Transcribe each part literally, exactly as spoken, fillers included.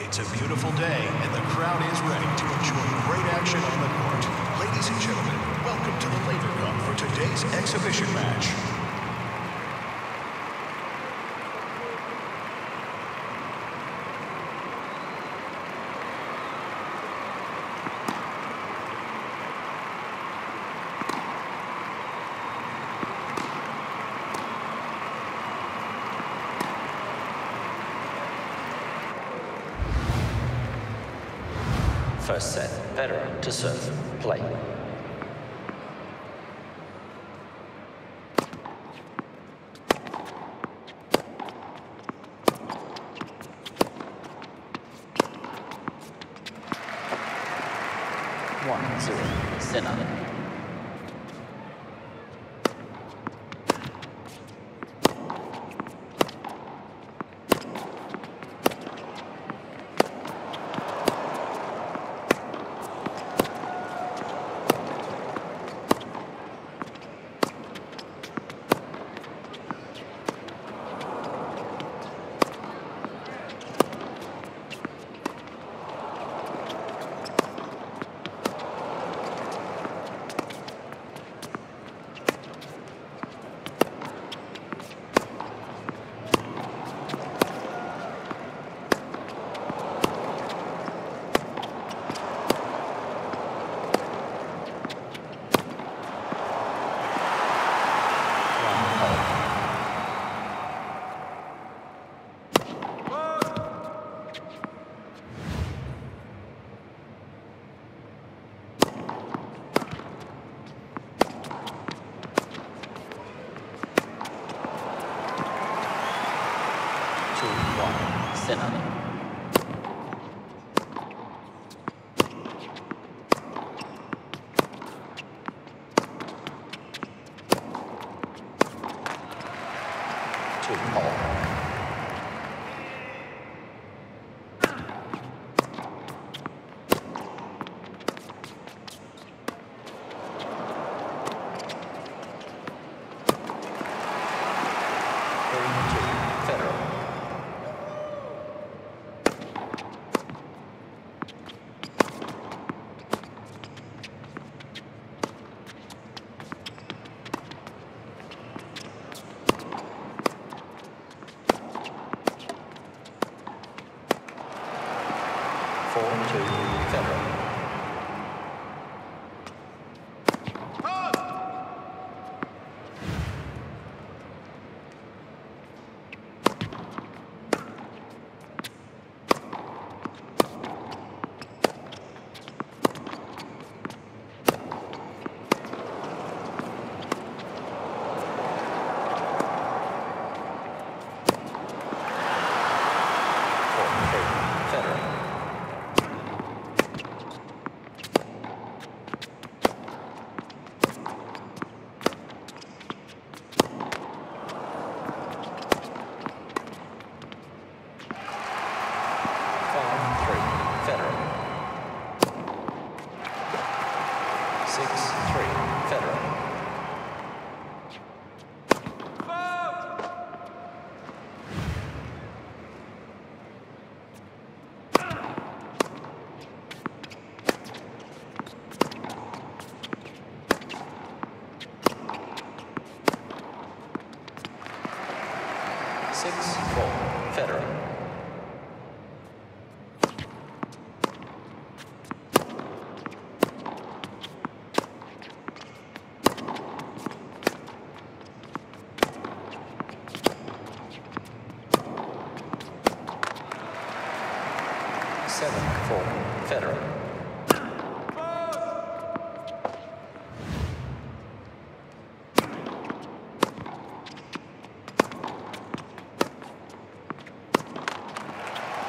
It's a beautiful day, and the crowd is ready to enjoy great action on the court. Ladies and gentlemen, welcome to the Laver Cup for today's exhibition match. First set, Federer to serve, play. One, zero, Sinner. Sinner. Federer.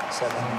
Seven.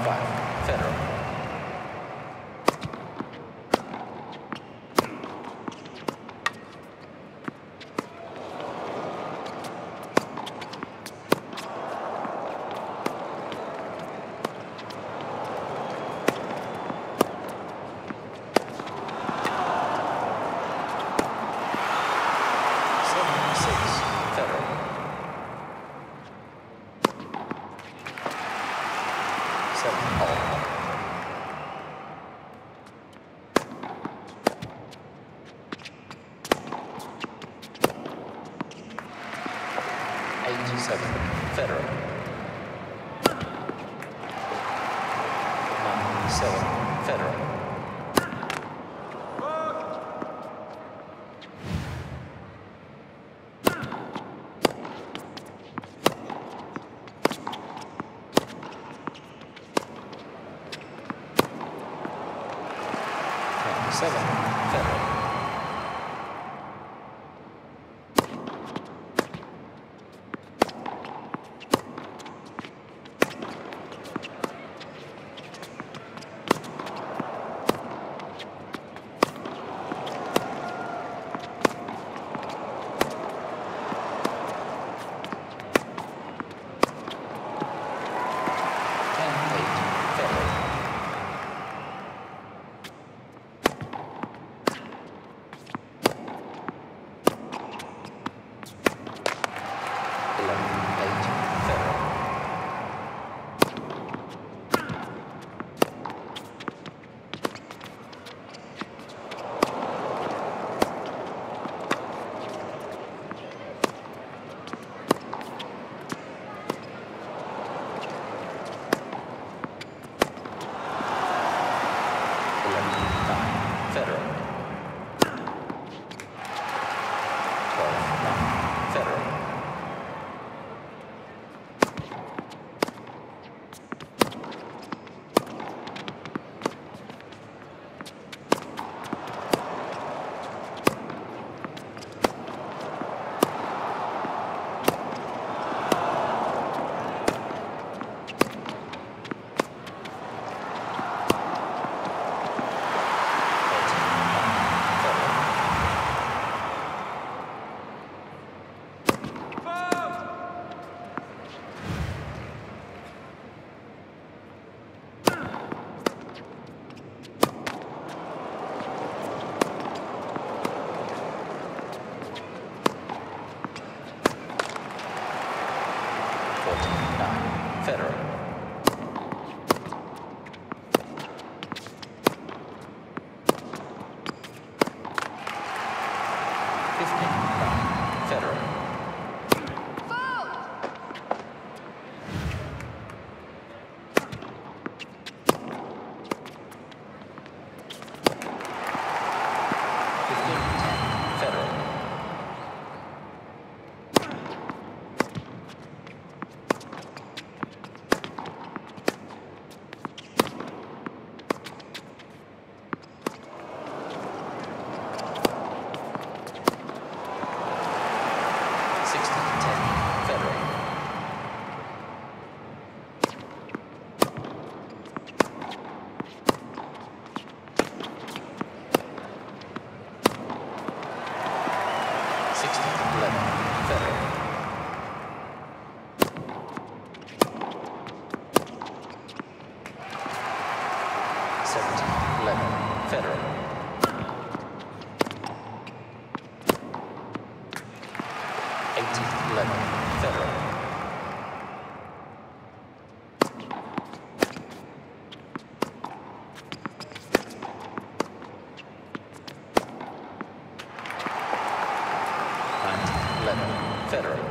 seven. Federer. Nine, seven. Federer. Seven, Federer. Federer. Federer. eighteen eleven Federer. nineteen eleven Federer.